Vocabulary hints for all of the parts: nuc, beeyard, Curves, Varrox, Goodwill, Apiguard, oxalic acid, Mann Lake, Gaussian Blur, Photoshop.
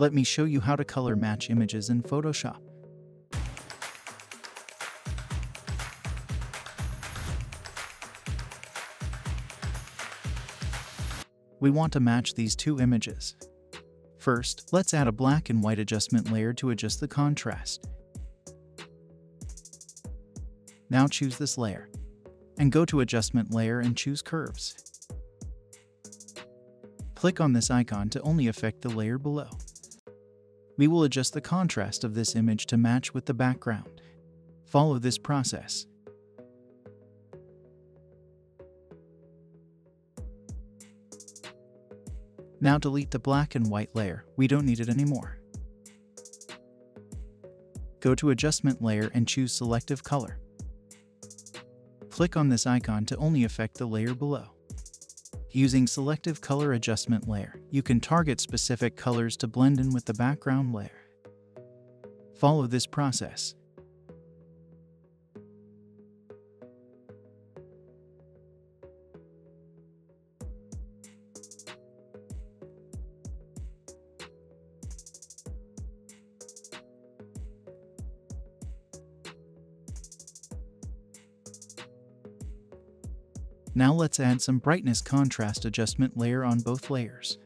Let me show you how to color match images in Photoshop. We want to match these two images. First, let's add a black and white adjustment layer to adjust the contrast. Now choose this layer, and go to Adjustment Layer and choose Curves. Click on this icon to only affect the layer below. We will adjust the contrast of this image to match with the background. Follow this process. Now delete the black and white layer, we don't need it anymore. Go to Adjustment Layer and choose Selective Color. Click on this icon to only affect the layer below. Using Selective Color Adjustment Layer, you can target specific colors to blend in with the background layer. Follow this process. Now let's add some brightness contrast adjustment layer on both layers.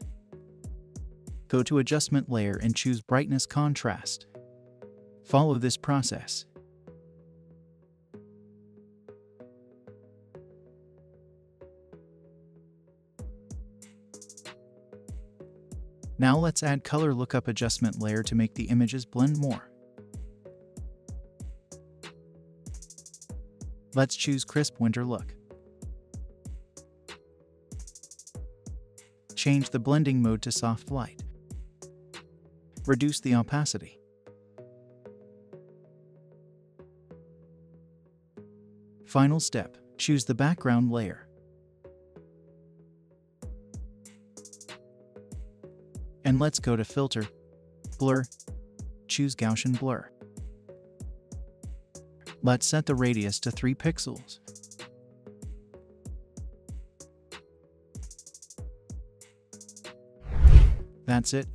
Go to Adjustment Layer and choose Brightness Contrast. Follow this process. Now let's add Color Lookup Adjustment Layer to make the images blend more. Let's choose Crisp Winter Look. Change the blending mode to soft light. Reduce the opacity. Final step, choose the background layer. And let's go to Filter, Blur, choose Gaussian Blur. Let's set the radius to 3 pixels. That's it.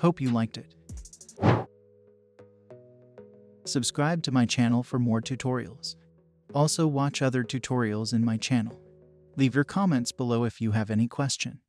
Hope you liked it. Subscribe to my channel for more tutorials. Also watch other tutorials in my channel. Leave your comments below if you have any question.